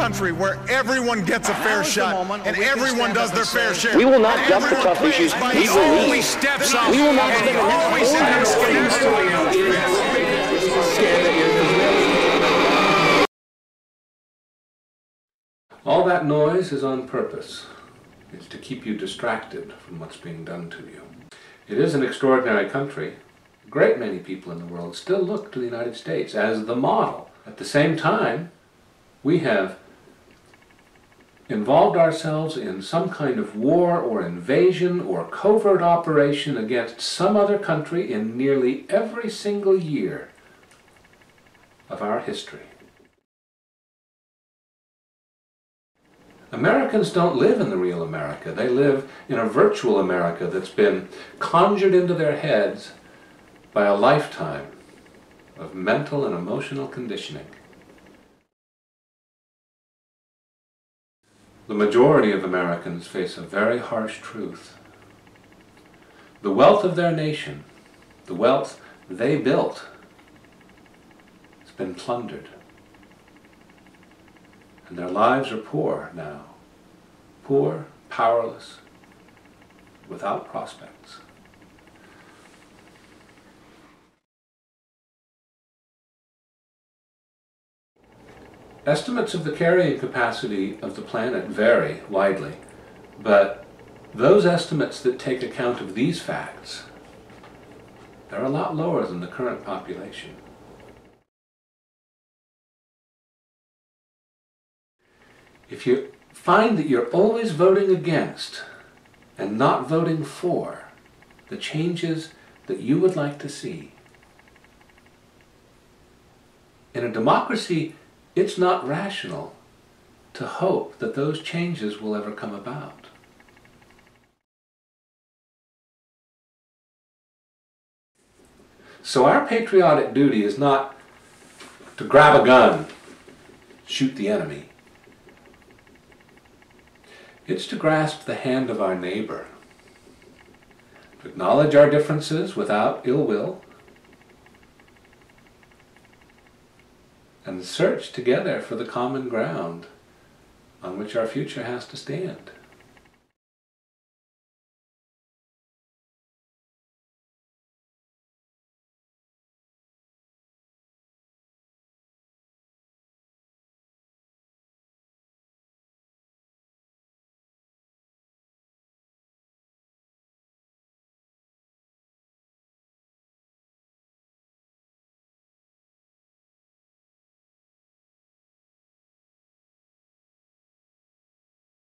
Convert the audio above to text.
country where everyone gets a fair shot and everyone does their fair share. We will not dump the tough issues. We will lead. We will not spend the next 4 years fighting. All that noise is on purpose. It's to keep you distracted from what's being done to you. It is an extraordinary country. A great many people in the world still look to the United States as the model. At the same time, we have involved ourselves in some kind of war or invasion or covert operation against some other country in nearly every single year of our history. Americans don't live in the real America. They live in a virtual America that's been conjured into their heads by a lifetime of mental and emotional conditioning. The majority of Americans face a very harsh truth. The wealth of their nation, the wealth they built, has been plundered. And their lives are poor now. Poor, powerless, without prospects. Estimates of the carrying capacity of the planet vary widely, but those estimates that take account of these facts, they're a lot lower than the current population. If you find that you're always voting against and not voting for the changes that you would like to see, in a democracy, it's not rational to hope that those changes will ever come about. So our patriotic duty is not to grab a gun, shoot the enemy. It's to grasp the hand of our neighbor, to acknowledge our differences without ill will, and search together for the common ground on which our future has to stand.